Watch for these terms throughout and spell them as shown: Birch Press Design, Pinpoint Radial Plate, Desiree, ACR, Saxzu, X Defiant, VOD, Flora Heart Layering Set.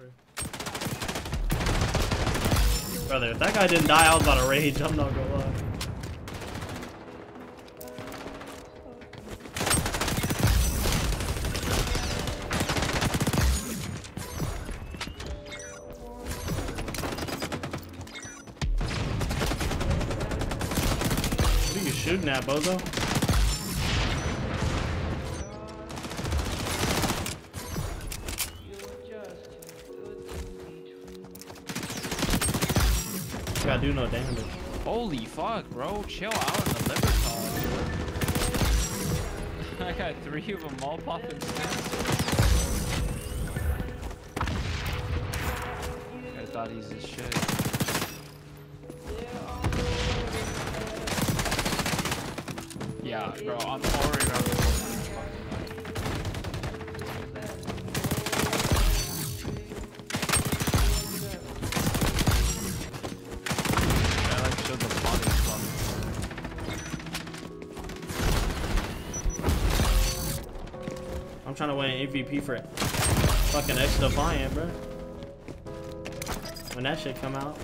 Whatever. Brother, if that guy didn't die, I was about to rage. I'm not gonna lie. What are you shooting at, bozo? I do no damage. Holy fuck, bro. Chill out in the liver column. I got 3 of them all popping. I thought he's this shit. Yeah, bro, I'm already around the corner. I'm trying to win an MVP for fucking X Defiant, bro. When that shit come out.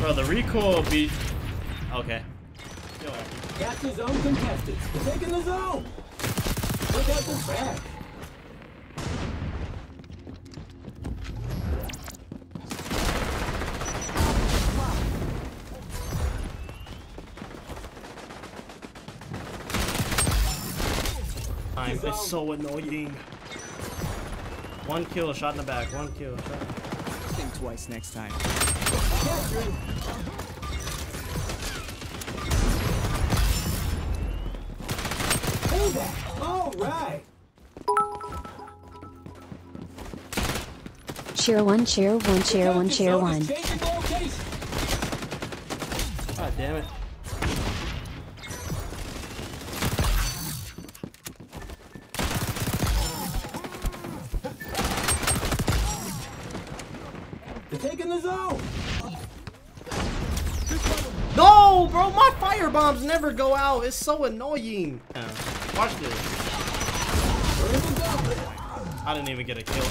Bro, the recoil beat. Okay. That's his own contestants. They're taking the zone. Look at the track. Time is so annoying. 1 kill, shot in the back. 1 kill. Shot. Think twice next time. All right. Cheer one, cheer one, cheer one, cheer one. God damn it. They're taking the zone. No, bro, my fire bombs never go out. It's so annoying. Watch this. I didn't even get a kill.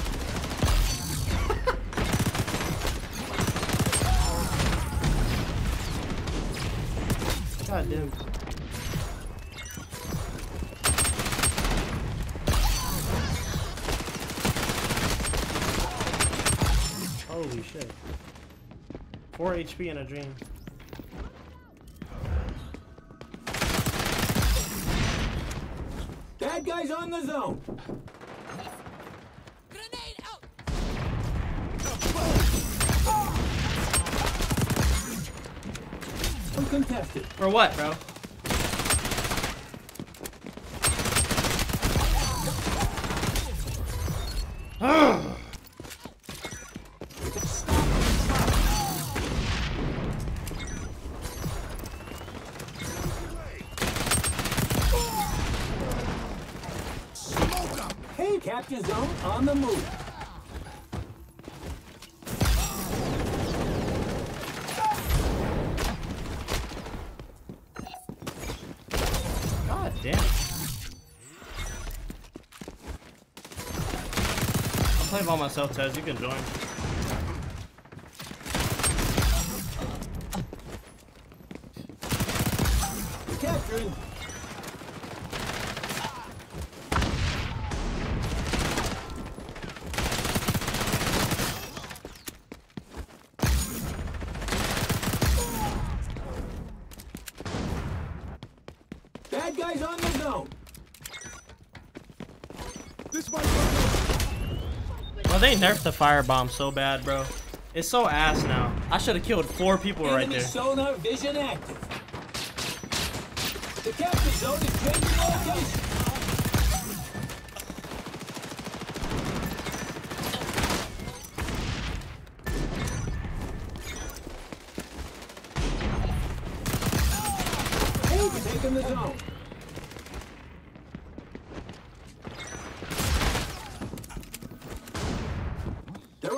God damn. Holy shit. 4 HP in a dream. Bad guys on the zone. Grenade out. I'm contested. For what, bro? Capture zone on the move. God damn. I'm playing by myself, Tez. You can join. Capturing. Bad guys on the zone. This might be. Well, they nerfed the firebomb so bad, bro. It's so ass now. I should have killed 4 people right there. Sonar vision active. The capture zone is changing location. In the zone. They're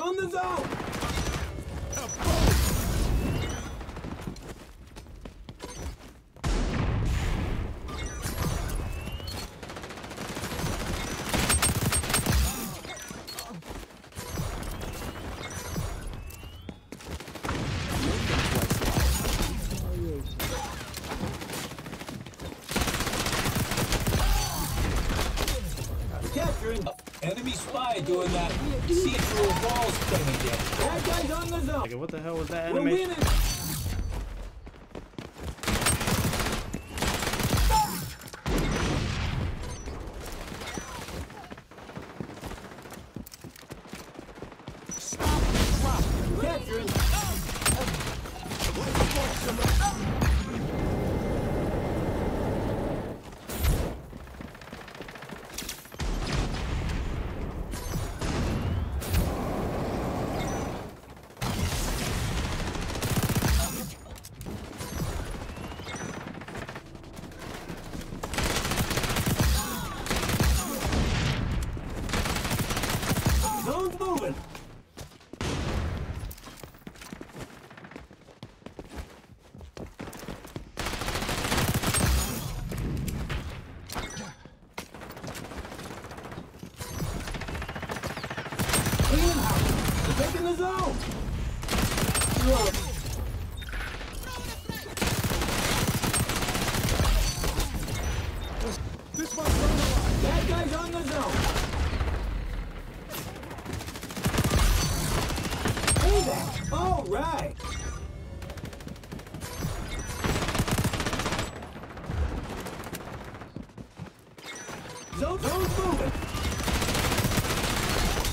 Enemy spy doing that. See through a walls thing again. That guy's on the zone. Okay, what the hell was that enemy? We're winning.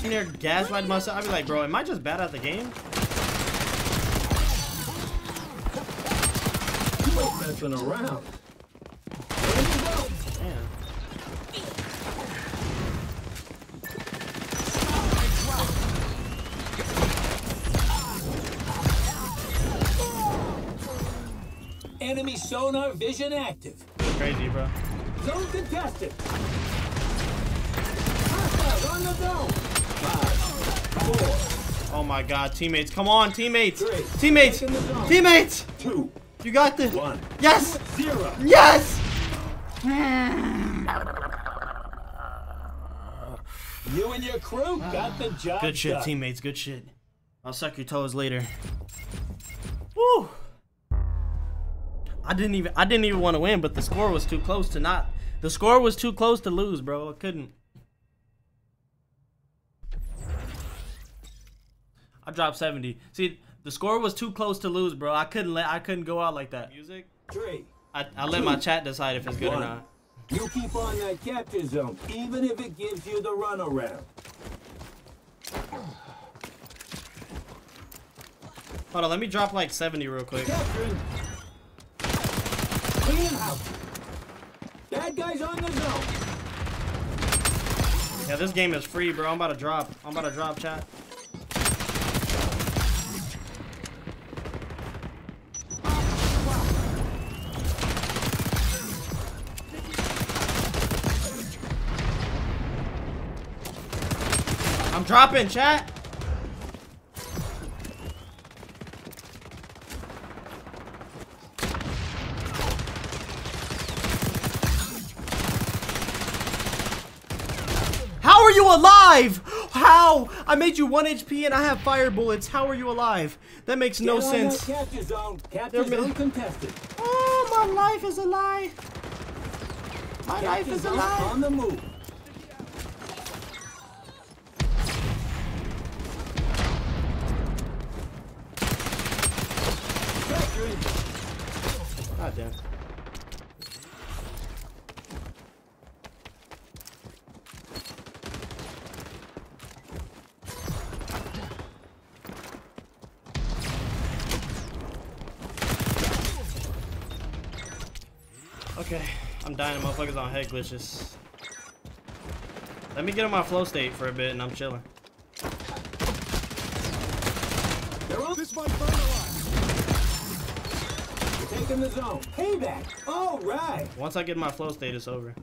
Near gaslight myself. I'd be like, bro, am I just bad at the game? You ain't messing around. Damn. Enemy sonar vision active. That's crazy, bro. Zone contested. Hostile on the zone. 5, 4. Oh my god, teammates. Come on, teammates. 3, teammates. Teammates. 2. You got this. 1. Yes. 0. Yes. You and your crew got the job. Good shit, teammates. Good shit. I'll suck your toes later. Woo. I didn't even want to win, but the score was too close to not. The score was too close to lose, bro. I couldn't. I dropped 70. See, the score was too close to lose, bro. I couldn't go out like that. Music. 3. I let my chat decide if it's good or not. You keep on that capture zone, even if it gives you the runaround. Hold on, let me drop like 70 real quick. Capturing. Clean out. Bad guys on the zone. Yeah, this game is free, bro. I'm about to drop. I'm about to drop, chat. Drop in, chat. How are you alive? How? I made you 1 HP and I have fire bullets. How are you alive? That makes no sense. Capture zone contested. Oh, my life is a lie. My life is a lie. On the move. Goddamn. Okay, I'm dying. Motherfuckers on head glitches. Let me get in my flow state for a bit and I'm chilling. This is my final line. Taking the zone. Payback. All right. Once I get my flow state, it's over.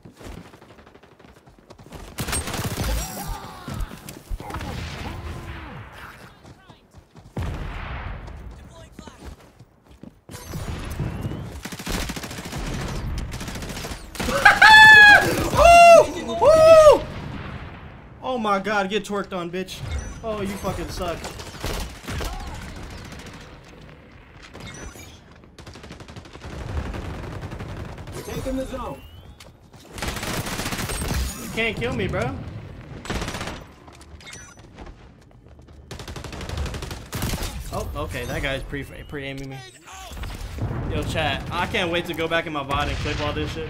Oh my god, get twerked on, bitch. Oh, you fucking suck. Taking the zone. You can't kill me, bro. Oh, okay, that guy's pre-aiming me. Yo, chat, I can't wait to go back in my VOD and clip all this shit.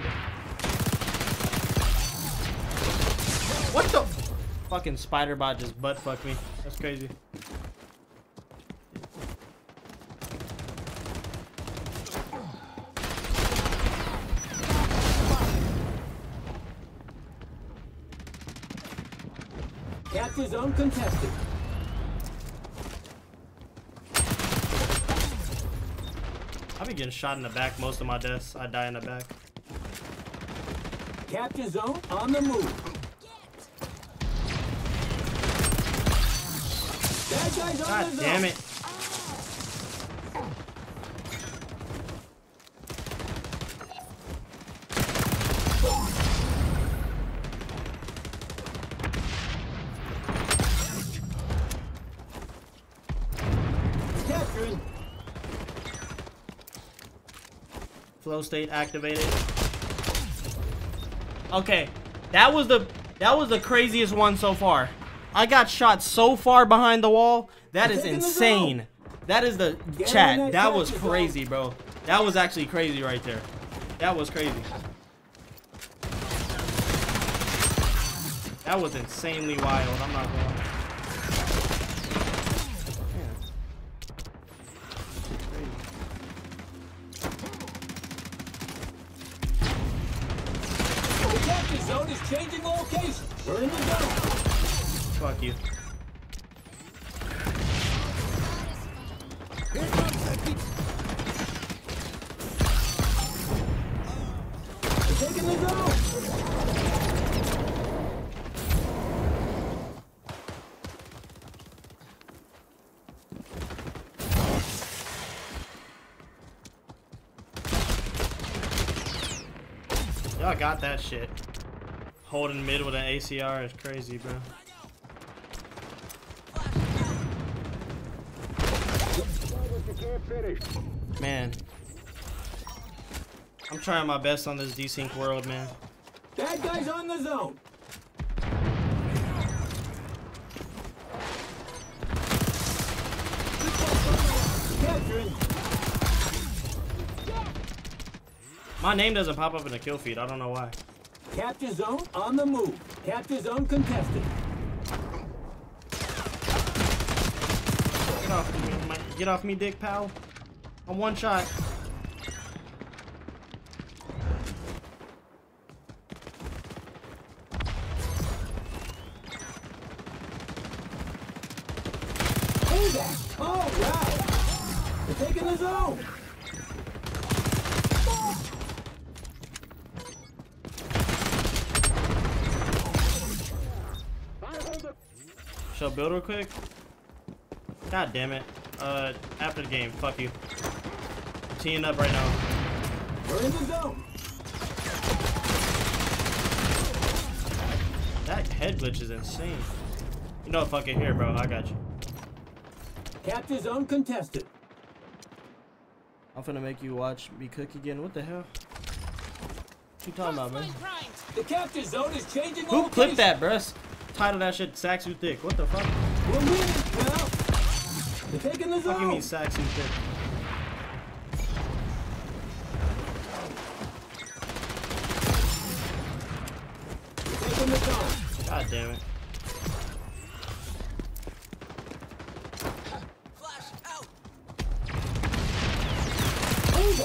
What the? Fucking spider bot just butt fucked me. That's crazy. Capture zone contested. I've been getting shot in the back most of my deaths. I die in the back. Capture zone on the move. That guy's on the zone. God damn it. Flow state activated. Okay, that was the craziest one so far. I got shot so far behind the wall. That is insane. That is the chat. That was crazy, bro. That was actually crazy right there. That was crazy. That was insanely wild. I'm not gonna lie. Changing all cases. We're in the zone. Fuck you. We're taking the zone. Y'all got that shit. Holding mid with an ACR is crazy, bro. Man, I'm trying my best on this desync world, man. That guy's on the zone. My name doesn't pop up in the kill feed. I don't know why. Capture zone on the move. Capture zone contested. Get off me, dick pal. I'm one shot. Payback. Oh, wow. They're taking the zone. Shall I build real quick? God damn it. After the game, fuck you. I'm teeing up right now. We're in the zone. That head glitch is insane. You know, fuck it here, bro. I got you. Capture zone contested. I'm finna make you watch me cook again. What the hell? What you talking about, man? The capture zone is changing. Who clipped that, bruh? Title that shit, Saxzu Thick. What the fuck? We're winning, pal. They're taking the zone. What do you mean, Saxzu Thick? They're taking the zone. God damn it. Flash out. Oh.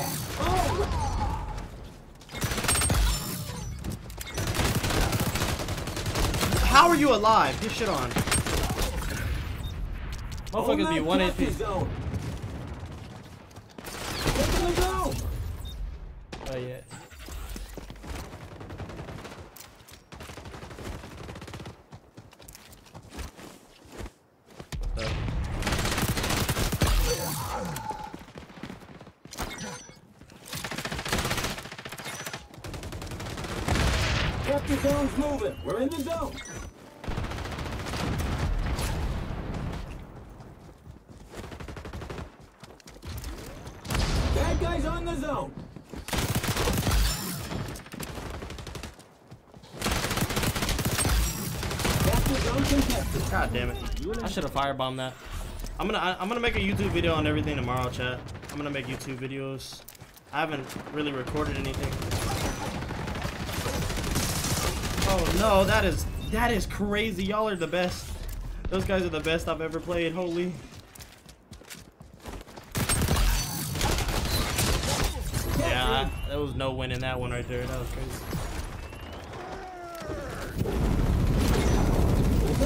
How are you alive? Get shit on. Motherfuckers be 1 HP. Oh yeah. Capture zone's moving. We're in the zone. Eyes on the zone. God damn it! I should have firebombed that. I'm gonna make a YouTube video on everything tomorrow, chat. I'm gonna make YouTube videos. I haven't really recorded anything. Oh no, that is crazy. Y'all are the best. Those guys are the best I've ever played. Holy. Yeah, there was no winning that one right there. That was crazy.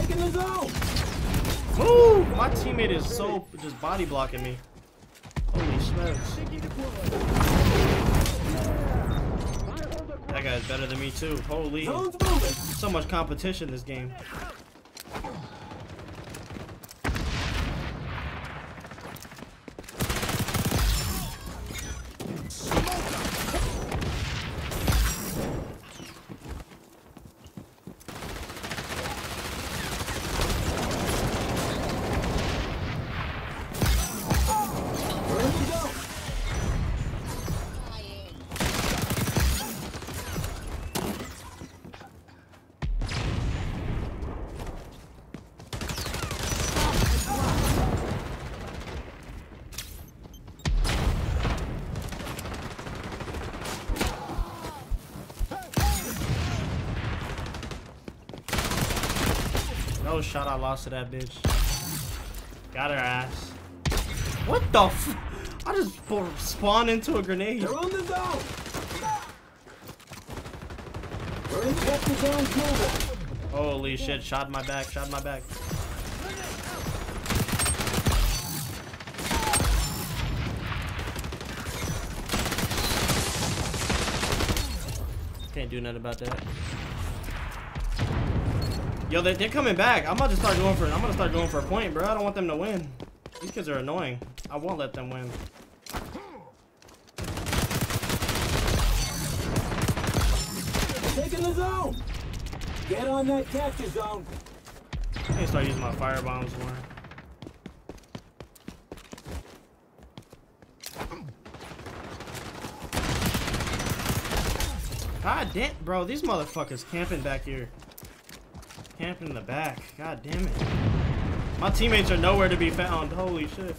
Taking the zone. Ooh, my teammate is so just body blocking me. Holy smokes. That guy's better than me too. Holy. So much competition this game. No shot I lost to that bitch. Got her ass. What the f? I just spawned into a grenade. They're on the zone. We're in the zone. Holy shit, shot my back, shot my back. Can't do nothing about that. Yo, they're coming back. I'm about to start going for a point, bro. I don't want them to win. These kids are annoying. I won't let them win. Taking the zone. Get on that capture zone. I need to start using my firebombs more. God damn, bro. These motherfuckers camping back here. Camping in the back. God damn it. My teammates are nowhere to be found. Holy shit.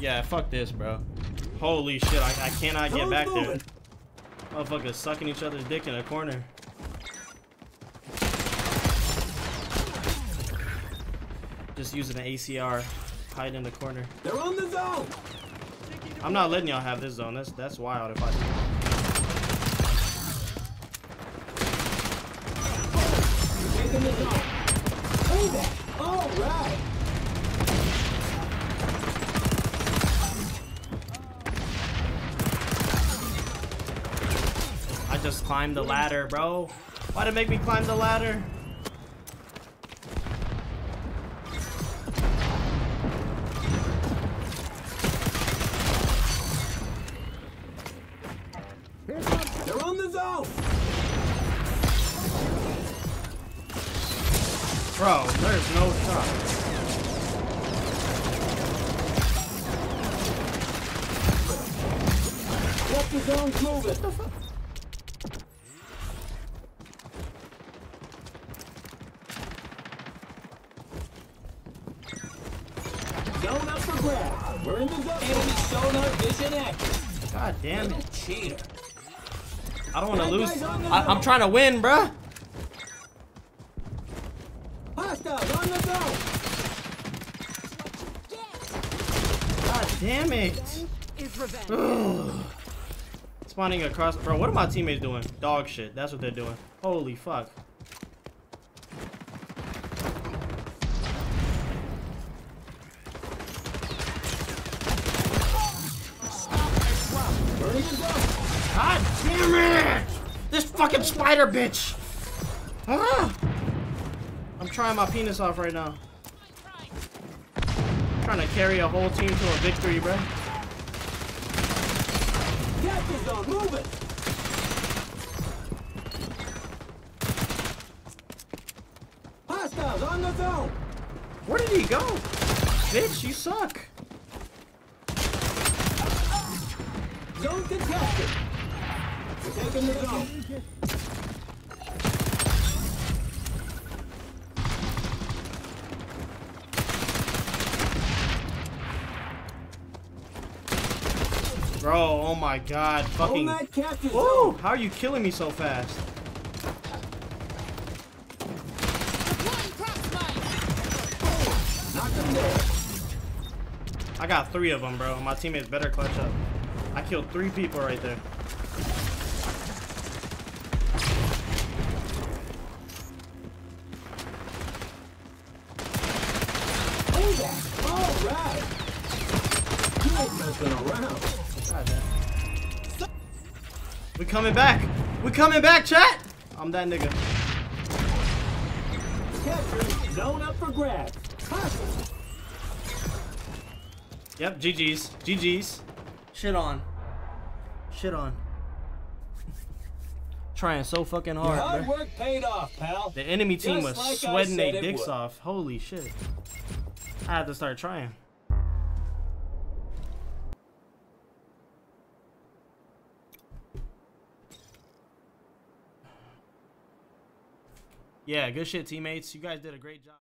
Yeah, fuck this, bro. Holy shit, I cannot get back there. Motherfuckers sucking each other's dick in a corner. Just using an ACR. Hide in the corner. They're on the zone! I'm not letting y'all have this zone. That's wild if I do. Alright. I just climbed the ladder, bro. Why'd it make me climb the ladder? They're on the zone. Bro, there's no shot. What the zone's moving? What the fuck? Zone up for grabs. We're in the zone. Enemy sonar vision active. God damn it. Cheater. I don't want to lose. I'm trying to win, bruh. Damn it! Ugh. Spawning across, bro. What are my teammates doing? Dog shit. That's what they're doing. Holy fuck! God damn it! This fucking spider bitch! Ah! I'm trying my penis off right now. I'm trying to carry a whole team to a victory, bro. Move it. Hostiles on the zone. Where did he go? Bitch, you suck. Zone contested. Taking the zone. Bro, oh my god, fucking. Whoa, how are you killing me so fast? I got 3 of them, bro. My teammates better clutch up. I killed 3 people right there. All right. You ain't messing around. We coming back. We coming back, chat. I'm that nigga. Catcher, zone up for grabs. Yep, GG's. GG's. Shit on. Shit on. Trying so fucking hard, bro. Hard work paid off, pal. The enemy team was sweating their dicks off. Holy shit. I had to start trying. Yeah, good shit, teammates. You guys did a great job.